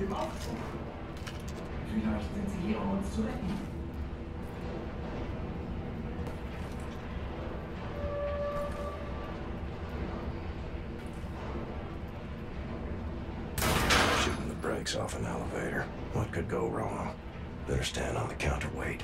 dem Aufzug. Vielleicht sind sie hier, um uns zu retten. Shooting the brakes off an elevator. What could go wrong? Better stand on the counterweight.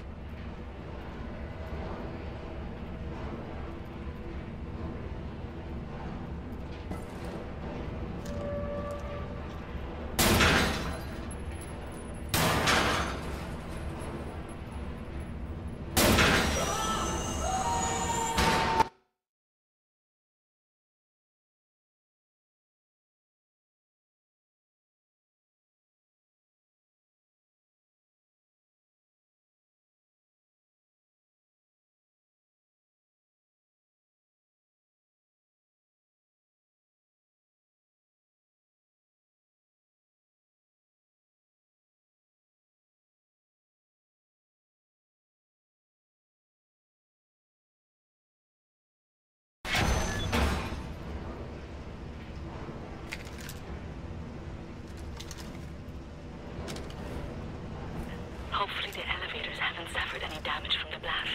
Hopefully the elevators haven't suffered any damage from the blast.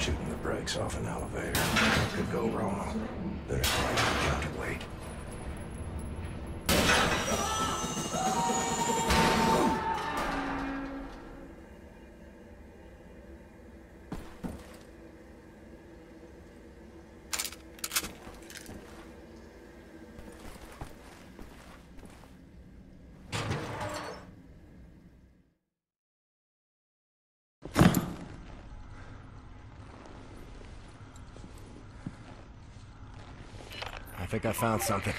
Shooting the brakes off an elevator. What could go wrong? Better stand on the counterweight. I think I found something.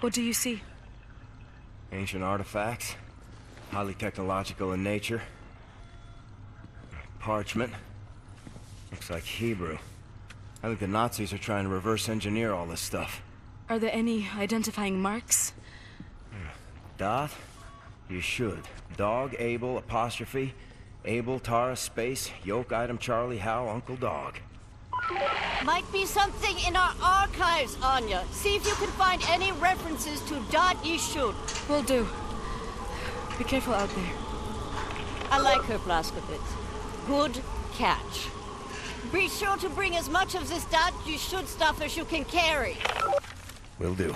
What do you see? Ancient artifacts, highly technological in nature. Parchment. Looks like Hebrew. I think the Nazis are trying to reverse engineer all this stuff. Are there any identifying marks? Da'at Yichud. Dog, Abel, apostrophe, Abel, Tara, space, yoke, item, Charlie, Hal, Uncle Dog. Might be something in our archives, Anya. See if you can find any references to Da'at Yichud. Will do. Be careful out there. I like her, Blazkowicz. Good catch. Be sure to bring as much of this Da'at Yichud stuff as you can carry. Will do.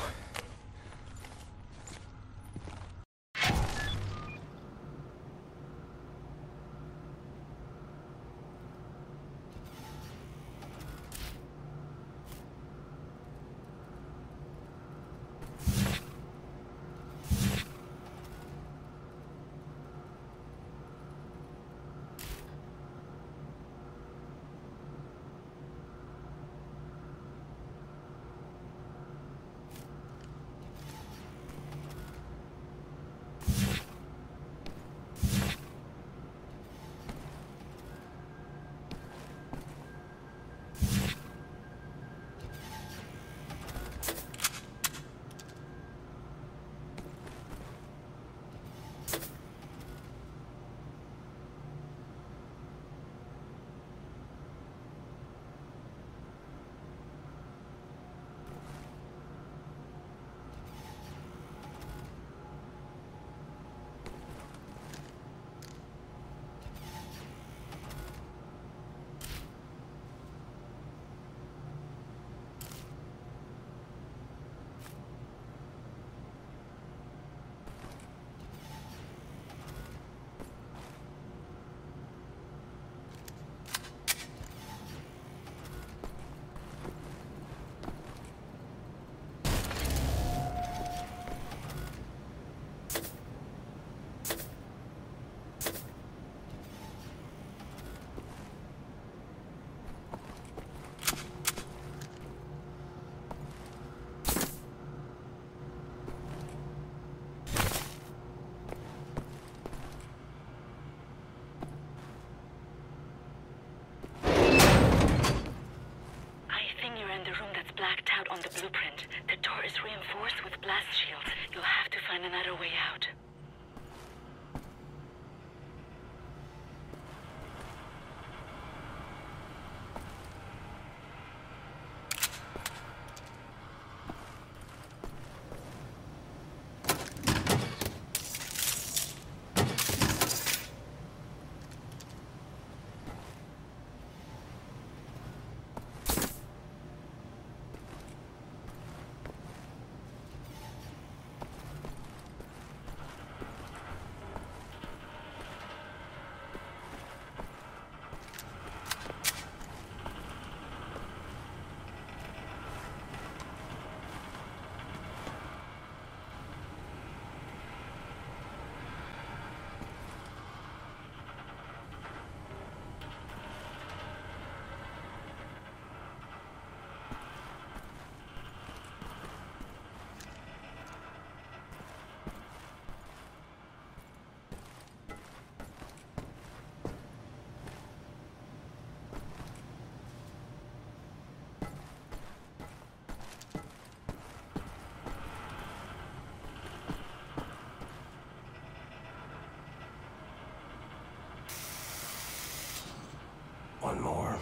One more.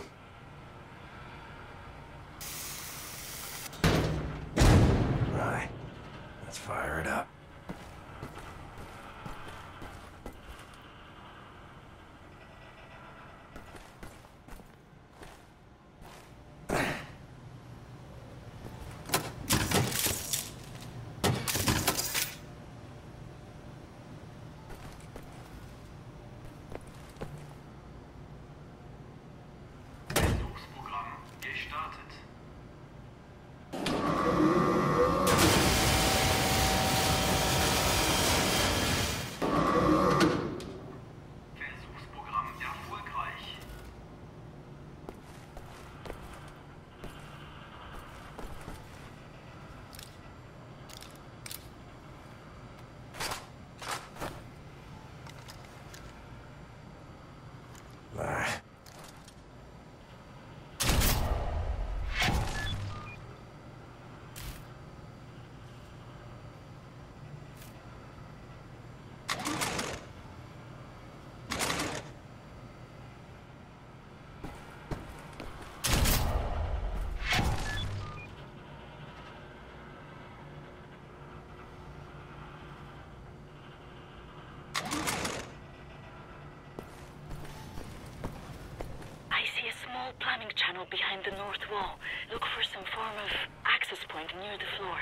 Right. Let's fire it up. Plumbing channel behind the north wall. Look for some form of access point near the floor.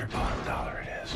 your bottom dollar it is.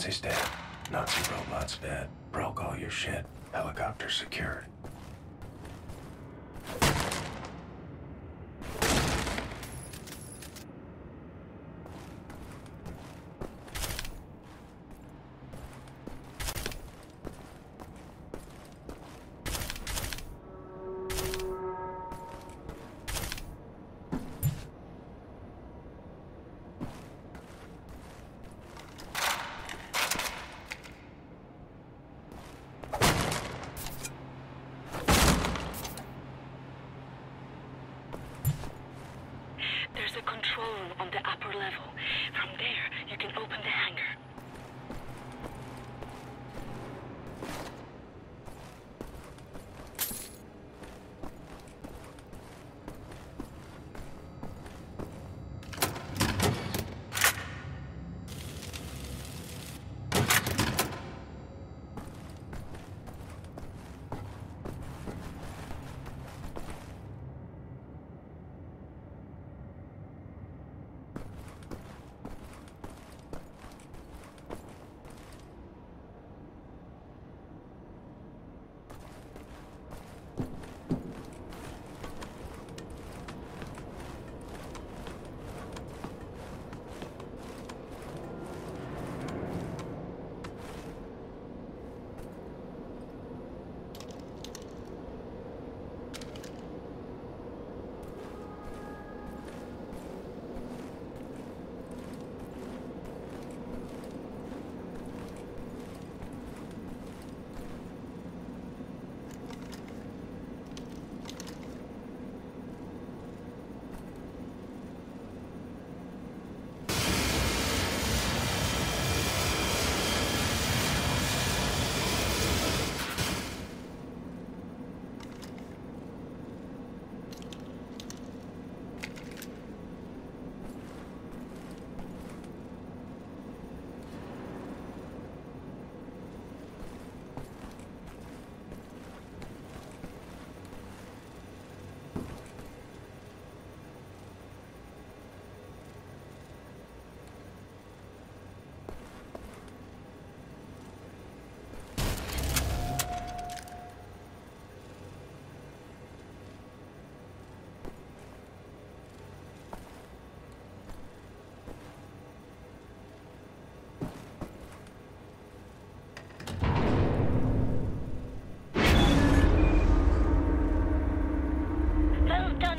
Nazi's dead. Nazi robot's dead. Broke all your shit. Helicopter secured.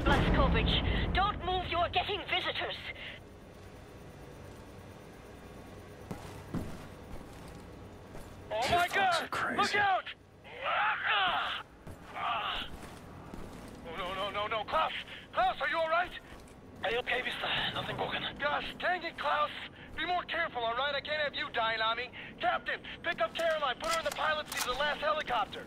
Blazkowicz, don't move, you are getting visitors. Oh my God! Look out! Oh, no, Klaus! Klaus, are you alright? Are you okay, Vista? Nothing broken. Gosh, dang it, Klaus! Be more careful, alright? I can't have you dying on me. Captain, pick up Caroline, put her in the pilot seat of the last helicopter.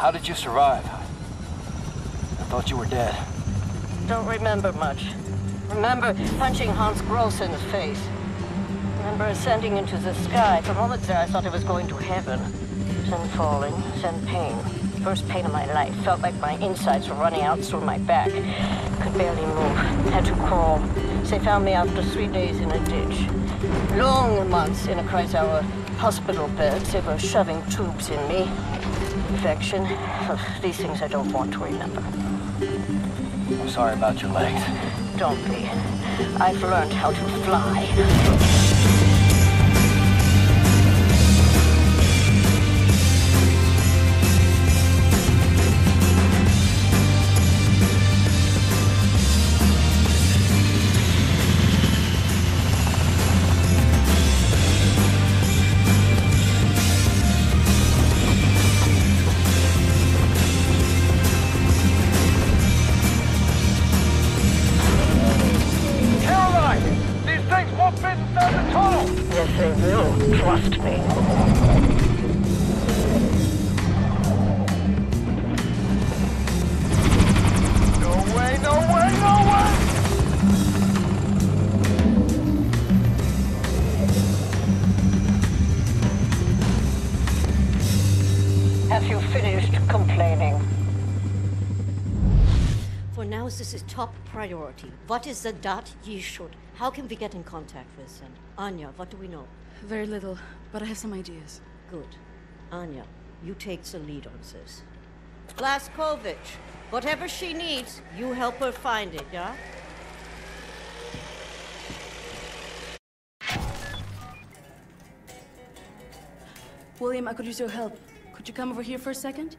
How did you survive? I thought you were dead. Don't remember much. Remember punching Hans Gross in the face. Remember ascending into the sky. For moments there, I thought I was going to heaven. Then falling, then pain. First pain of my life. Felt like my insides were running out through my back. Could barely move. Had to crawl. They found me after 3 days in a ditch. Long months in a Kreisauer hospital bed. They were shoving tubes in me. Infection. Ugh, these things I don't want to remember. I'm sorry about your legs. Don't be. I've learned how to fly. This is top priority. What is the Da'at Yichud? How can we get in contact with them? Anya, what do we know? Very little, but I have some ideas. Good. Anya, you take the lead on this. Blazkowicz, whatever she needs, you help her find it, yeah? William, I could use your help. Could you come over here for a second?